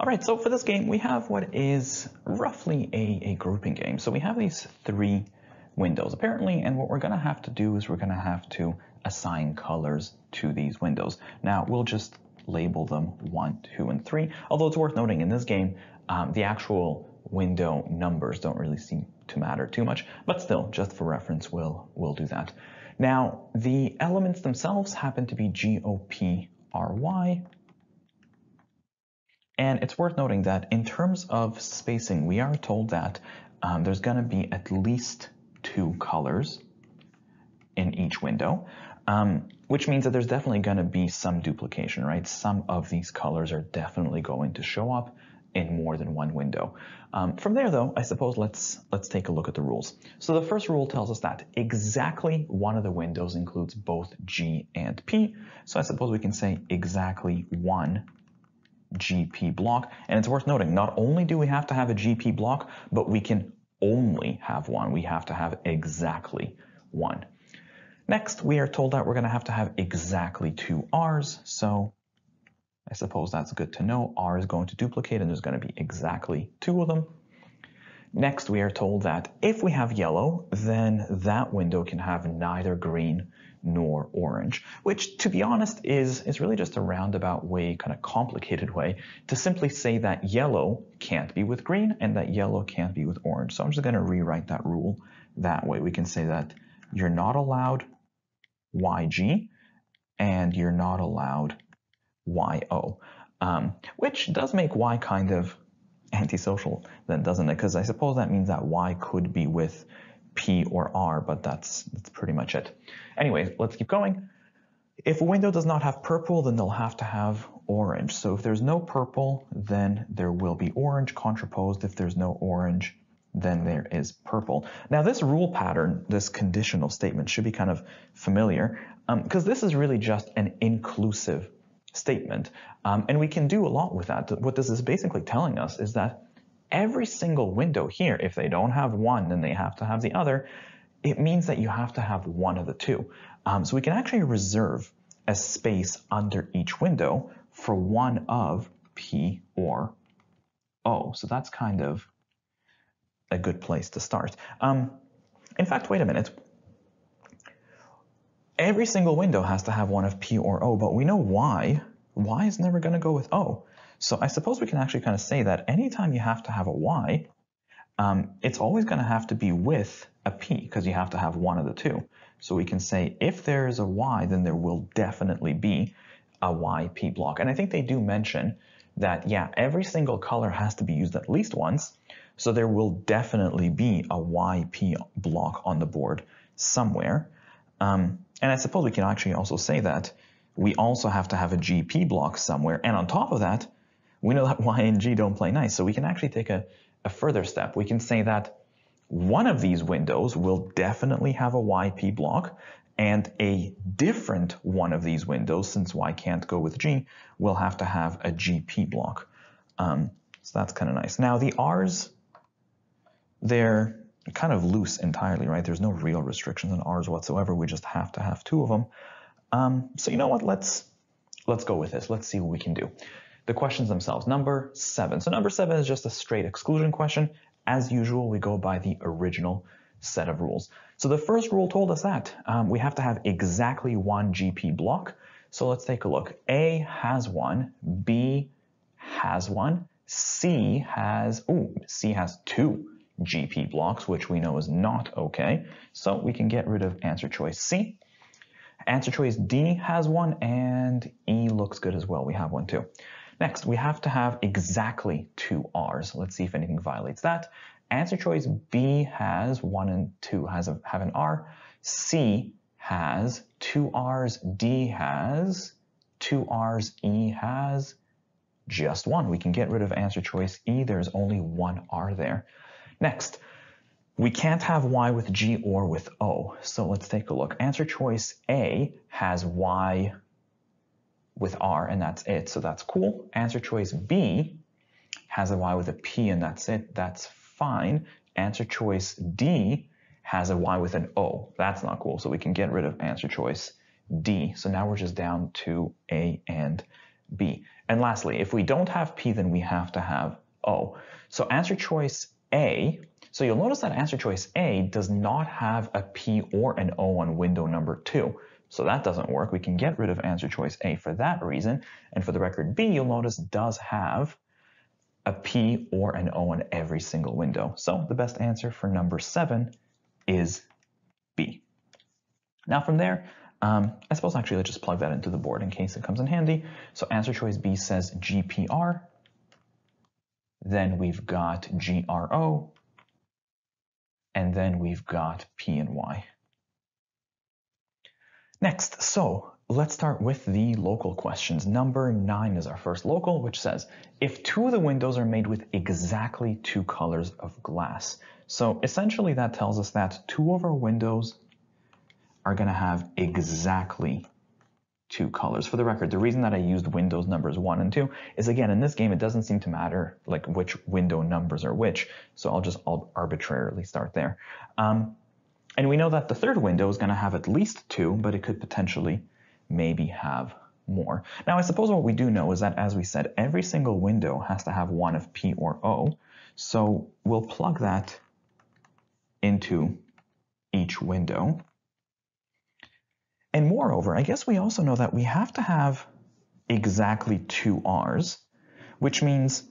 All right, so for this game, we have what is roughly a grouping game. So we have these three windows, apparently, and what we're going to have to do is we're going to have to assign colors to these windows. Now, we'll just label them 1, 2, and 3, although it's worth noting in this game, the actual window numbers don't really seem to matter too much, but still, just for reference, we'll do that. Now, the elements themselves happen to be GOPRY, and it's worth noting that in terms of spacing, we are told that there's going to be at least 2 colors in each window, which means that there's definitely going to be some duplication, right? Some of these colors are definitely going to show up in more than one window. From there, though, I suppose let's take a look at the rules. So the first rule tells us that exactly one of the windows includes both G and P. So I suppose we can say exactly one GP block. And it's worth noting, not only do we have to have a GP block, but we can only have one. We have to have exactly one. Next, we are told that we're going to have exactly 2 R's. So I suppose that's good to know. R is going to duplicate, and there's going to be exactly 2 of them. Next, we are told that if we have yellow, then that window can have neither green nor orange, which, to be honest, is really just a roundabout way, kind of complicated way, to simply say that yellow can't be with green and that yellow can't be with orange. So I'm just going to rewrite that rule that way. We can say that you're not allowed YG and you're not allowed YO, which does make Y kind of antisocial then, doesn't it? Because I suppose that means that Y could be with P or R, but that's pretty much it. Anyway, let's keep going. If a window does not have purple, then they'll have to have orange. So if there's no purple, then there will be orange contraposed. If there's no orange, then there is purple. Now this rule pattern, this conditional statement, should be kind of familiar, because this is really just an inclusive statement, and we can do a lot with that. What this is basically telling us is that every single window here, if they don't have one, then they have to have the other. It means that you have to have one of the 2. So we can actually reserve a space under each window for one of P or O. So that's kind of a good place to start. In fact, wait a minute. Every single window has to have one of P or O, but we know Y. Y is never going to go with O. So I suppose we can actually kind of say that anytime you have to have a Y, it's always going to have to be with a P, because you have to have one of the 2. So we can say if there is a Y, then there will definitely be a YP block. And I think they do mention that, yeah, every single color has to be used at least once. So there will definitely be a YP block on the board somewhere. And I suppose we can actually also say that we also have to have a GP block somewhere. And on top of that, we know that Y and G don't play nice. So we can actually take a further step. We can say that one of these windows will definitely have a YP block, and a different one of these windows, since Y can't go with G, will have to have a GP block. So that's kind of nice. Now the R's, they're kind of loose entirely, right? There's no real restrictions on R's whatsoever. We just have to have 2 of them. So you know what, let's go with this. Let's see what we can do. The questions themselves, number 7. So number 7 is just a straight exclusion question. As usual, we go by the original set of rules. So the first rule told us that we have to have exactly one GP block. So let's take a look. A has one, B has one, C has 2 GP blocks, which we know is not okay. So we can get rid of answer choice C. Answer choice D has one, and E looks good as well. We have one too. Next, we have to have exactly 2 R's. Let's see if anything violates that. Answer choice B has 1 and 2 have an R. C has 2 R's. D has 2 R's. E has just 1. We can get rid of answer choice E. There's only 1 R there. Next, we can't have Y with G or with O. So let's take a look. Answer choice A has Y with R, and that's it. So that's cool. Answer choice B has a Y with a P, and that's it. That's fine. Answer choice D has a Y with an O. That's not cool. So we can get rid of answer choice D. So now we're just down to A and B. And lastly, if we don't have P, then we have to have O. So answer choice A, so you'll notice that answer choice A does not have a P or an O on window number 2. So that doesn't work. We can get rid of answer choice A for that reason. And for the record, B, you'll notice, does have a P or an O on every single window. So the best answer for number 7 is B. Now from there, I suppose actually let's just plug that into the board in case it comes in handy. So answer choice B says GPR. Then we've got GRO. And then we've got P and Y. Next, so let's start with the local questions. Number 9 is our first local, which says, if two of the windows are made with exactly two colors of glass. So essentially that tells us that two of our windows are going to have exactly two colors. For the record, the reason that I used windows numbers 1 and 2 is, again, in this game, it doesn't seem to matter like which window numbers are which. So I'll arbitrarily start there. And we know that the third window is going to have at least two, but it could potentially maybe have more. Now, I suppose what we do know is that, as we said, every single window has to have one of P or O. So we'll plug that into each window. And moreover, I guess we also know that we have to have exactly two R's, which means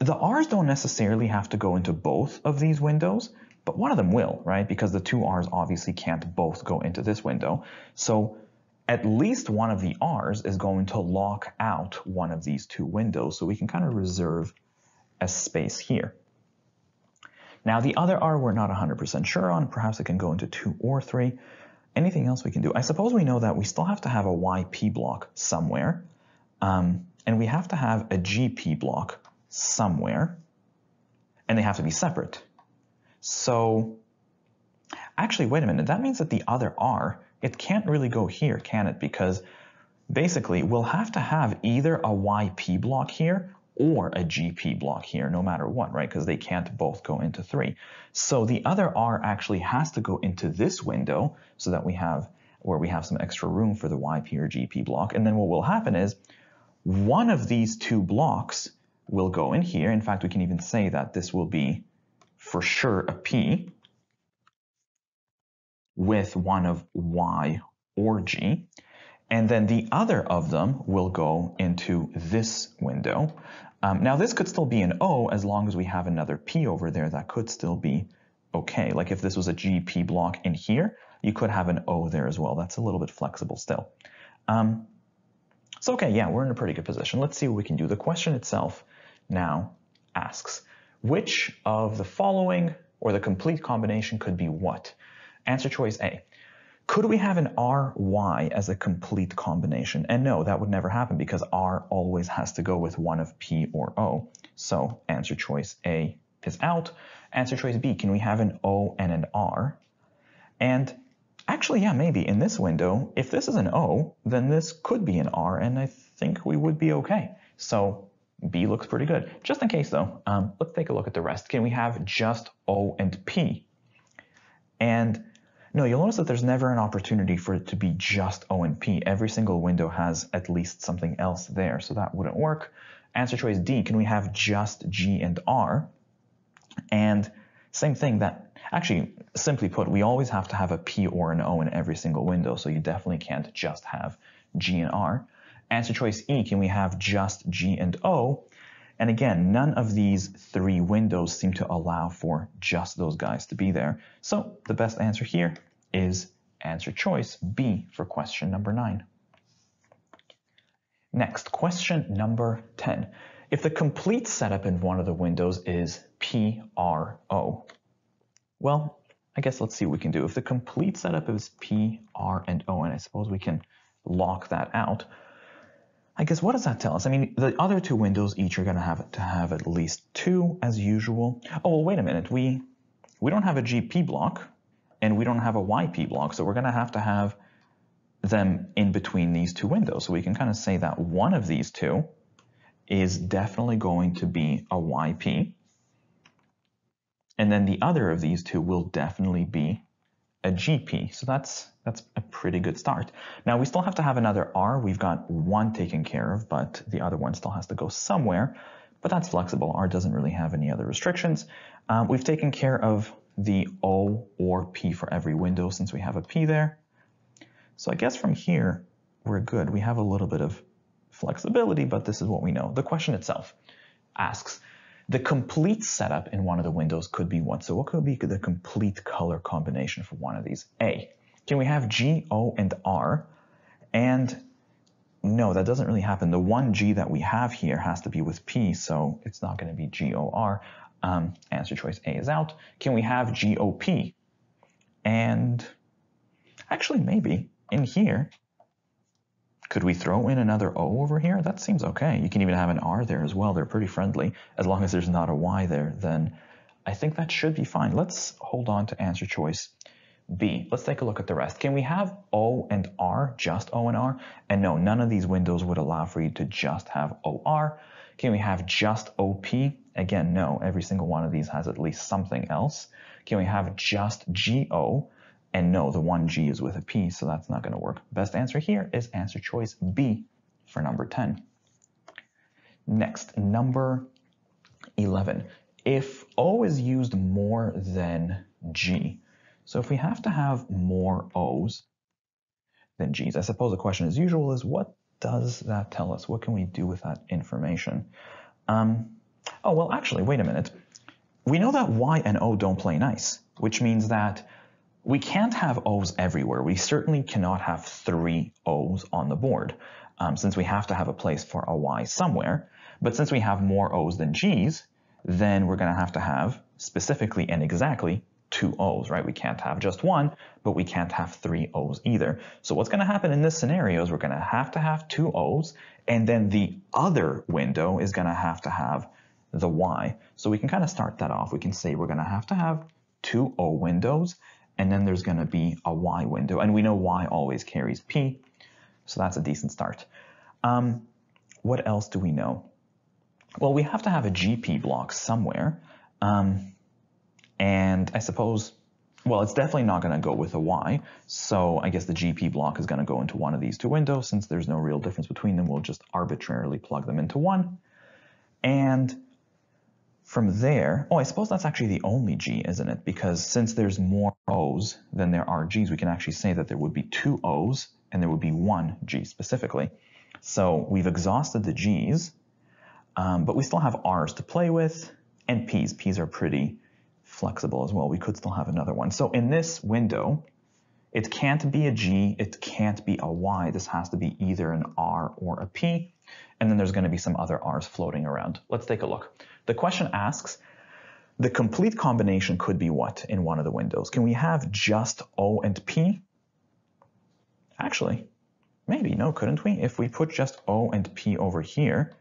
the R's don't necessarily have to go into both of these windows, but one of them will, right? Because the two R's obviously can't both go into this window. So at least one of the R's is going to lock out one of these two windows. So we can kind of reserve a space here. Now the other R we're not 100% sure on. Perhaps it can go into 2 or 3. Anything else we can do? I suppose we know that we still have to have a YP block somewhere. And we have to have a GP block somewhere. And they have to be separate. So actually, wait a minute, that means that the other R, it can't really go here, can it? Because basically we'll have to have either a YP block here or a GP block here, no matter what, right? Because they can't both go into 3. So the other R actually has to go into this window so that we have, where we have some extra room for the YP or GP block. And then what will happen is one of these two blocks will go in here. In fact, we can even say that this will be for sure a P with one of Y or G. And then the other of them will go into this window. Now this could still be an O as long as we have another P over there. That could still be okay. Like if this was a GP block in here, you could have an O there as well. That's a little bit flexible still. So okay, yeah, we're in a pretty good position. Let's see what we can do. The question itself now asks, which of the following or the complete combination could be what? Answer choice A. Could we have an RY as a complete combination? And no, that would never happen because R always has to go with one of P or O. So answer choice A is out. Answer choice B, can we have an O and an R? And actually, yeah, maybe in this window, if this is an O, then this could be an R, and I think we would be okay. So B looks pretty good. Just in case though, let's take a look at the rest. Can we have just O and P? And no, you'll notice that there's never an opportunity for it to be just O and P. Every single window has at least something else there, so that wouldn't work. Answer choice D, can we have just G and R? And same thing, that actually, simply put, we always have to have a P or an O in every single window, so you definitely can't just have G and R. Answer choice E, can we have just G and O? And again, none of these three windows seem to allow for just those guys to be there. So the best answer here is answer choice B for question number 9. Next, question number 10. If the complete setup in one of the windows is PRO, well, I guess let's see what we can do. If the complete setup is P, R, and O, and I suppose we can lock that out, I guess what does that tell us? I mean, the other two windows each are going to have at least two as usual. Oh, well, wait a minute. We don't have a GP block and we don't have a YP block. So we're going to have them in between these two windows. So we can kind of say that one of these two is definitely going to be a YP. And then the other of these two will definitely be a GP. So that's a pretty good start. Now we still have to have another R. We've got one taken care of, but the other one still has to go somewhere. But that's flexible. R doesn't really have any other restrictions. We've taken care of the O or P for every window since we have a P there. So I guess from here, we're good. We have a little bit of flexibility, but this is what we know. The question itself asks, the complete setup in one of the windows could be what? So what could be the complete color combination for one of these? A, can we have G, O, and R? And no, that doesn't really happen. The one G that we have here has to be with P, so it's not going to be G, O, R. Answer choice A is out. Can we have G, O, P? And actually, maybe in here, could we throw in another O over here? That seems okay. You can even have an R there as well. They're pretty friendly. As long as there's not a Y there, then I think that should be fine. Let's hold on to answer choice B. Let's take a look at the rest. Can we have O and R, just O and R? And no, none of these windows would allow for you to just have OR. Can we have just OP? Again, no, every single one of these has at least something else. Can we have just GO? And no, the one G is with a P, so that's not going to work. Best answer here is answer choice B for number 10. Next, number 11. If O is used more than G, so if we have to have more O's than G's, I suppose the question as usual is, what does that tell us? What can we do with that information? Oh, well, actually, wait a minute. We know that Y and O don't play nice, which means that we can't have O's everywhere. We certainly cannot have 3 O's on the board, since we have to have a place for a Y somewhere. But since we have more O's than G's, then we're going to have specifically and exactly 2 O's, right? We can't have just one, but we can't have 3 O's either. So what's going to happen in this scenario is we're going to have 2 O's, and then the other window is going to have the Y. So we can kind of start that off. We can say we're going to have 2 O windows, and then there's going to be a Y window, and we know Y always carries P, so that's a decent start. What else do we know? Well, we have to have a GP block somewhere, and I suppose, well, it's definitely not going to go with a Y, so I guess the GP block is going to go into one of these 2 windows. Since there's no real difference between them, we'll just arbitrarily plug them into one, and from there, oh, I suppose that's actually the only G, isn't it? Because since there's more O's than there are G's, we can actually say that there would be 2 O's and there would be 1 G specifically. So we've exhausted the G's, but we still have R's to play with and P's. P's are pretty flexible as well. We could still have another one. So in this window, it can't be a G, it can't be a Y. This has to be either an R or a P. And then there's going to be some other R's floating around. Let's take a look. The question asks, the complete combination could be what in one of the windows? Can we have just O and P? Actually, maybe, no, couldn't we? If we put just O and P over here,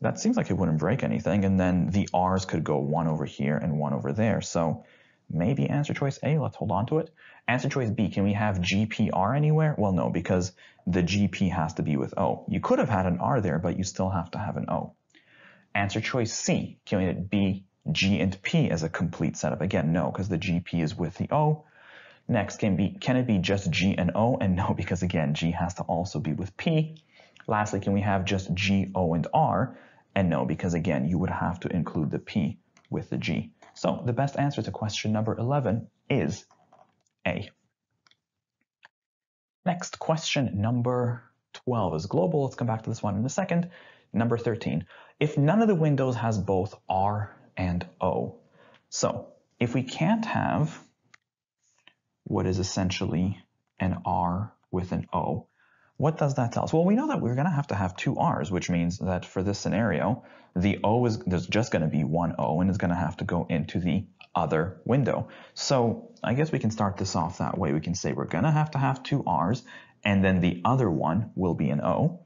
that seems like it wouldn't break anything. And then the R's could go one over here and one over there. So maybe answer choice A, let's hold on to it. Answer choice B, can we have GPR anywhere? Well, no, because the GP has to be with O. You could have had an R there, but you still have to have an O. Answer choice C, can it be G and P as a complete setup? Again, no, because the GP is with the O. Next, can it be just G and O? And no, because again, G has to also be with P. Lastly, can we have just G, O, and R? And no, because again, you would have to include the P with the G. So the best answer to question number 11 is A. Next, question number 12 is global. Let's come back to this one in a second. Number 13, if none of the windows has both R and O. So if we can't have what is essentially an R with an O, what does that tell us? Well, we know that we're going to have 2 R's, which means that for this scenario, the O is, there's just going to be 1 O and it's going to have to go into the other window. So I guess we can start this off that way. We can say we're going to have 2 R's and then the other one will be an O.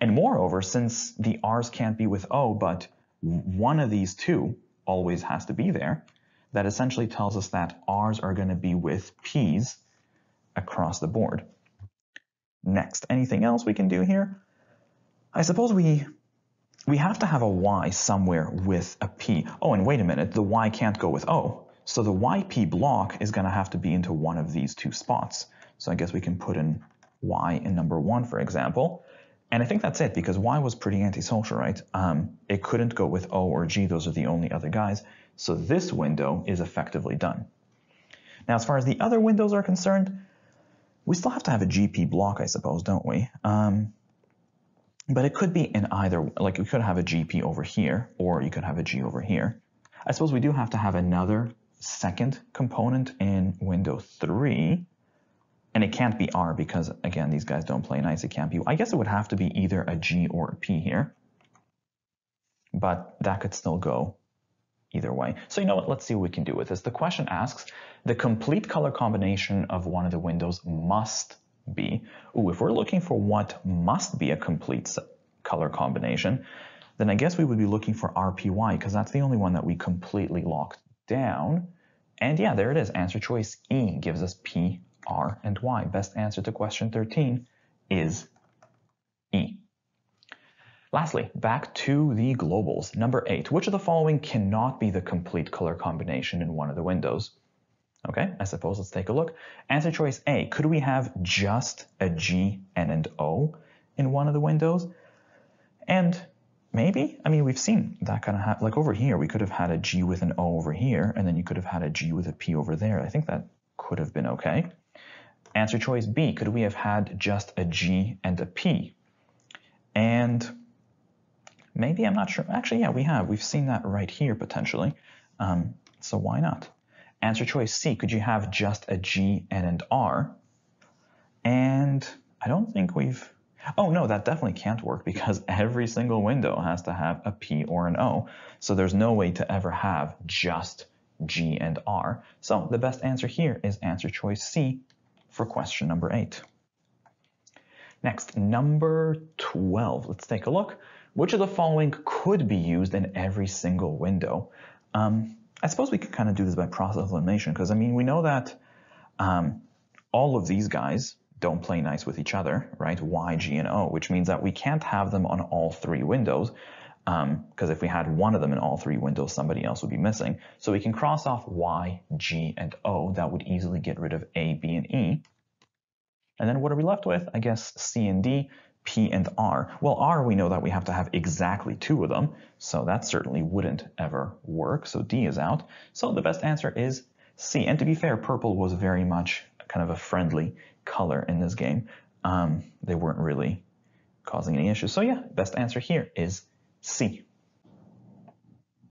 And moreover, since the R's can't be with O, but one of these 2 always has to be there, that essentially tells us that R's are going to be with P's across the board. Next, anything else we can do here? I suppose we have to have a Y somewhere with a P. Oh, and wait a minute, the Y can't go with O. So the YP block is going to have to be into one of these two spots. So I guess we can put in Y in number one, for example. And I think that's it, because Y was pretty antisocial, right? It couldn't go with O or G. Those are the only other guys. So this window is effectively done. Now, as far as the other windows are concerned, we still have to have a GP block, I suppose, don't we? But it could be in either, like we could have a GP over here, or you could have a G over here. I suppose we do have to have another second component in window 3. And it can't be R because, again, these guys don't play nice. It can't be. I guess it would have to be either a G or a P here. But that could still go either way. So you know what? Let's see what we can do with this. The question asks, the complete color combination of one of the windows must be. Ooh, if we're looking for what must be a complete color combination, then I guess we would be looking for RPY, because that's the only one that we completely locked down. And yeah, there it is. Answer choice E gives us P, R, and Y. Best answer to question 13 is E. Lastly, back to the globals. Number 8, which of the following cannot be the complete color combination in one of the windows? Okay, I suppose let's take a look. Answer choice A, could we have just a G and an O in one of the windows? And maybe, I mean, we've seen that kind of, like over here, we could have had a G with an O over here, and then you could have had a G with a P over there. I think that could have been okay. Answer choice B, could we have had just a G and a P? And maybe, I'm not sure. Actually, yeah, we have. We've seen that right here, potentially. So why not? Answer choice C, could you have just a G and an R? And I don't think we've... Oh, no, that definitely can't work, because every single window has to have a P or an O. So there's no way to ever have just G and R. So the best answer here is answer choice C for question number 8. Next, number 12. Let's take a look. Which of the following could be used in every single window? I suppose we could kind of do this by process of elimination, because, I mean, we know that all of these guys don't play nice with each other, right? Y, G, and O, which means that we can't have them on all three windows, because if we had one of them in all three windows, somebody else would be missing. So we can cross off Y, G, and O. That would easily get rid of A, B, and E. And then what are we left with? I guess C and D, P and R. Well, R, we know that we have to have exactly two of them, so that certainly wouldn't ever work. So D is out. So the best answer is C. And to be fair, purple was very much kind of a friendly color in this game. They weren't really causing any issues. So yeah, best answer here is C.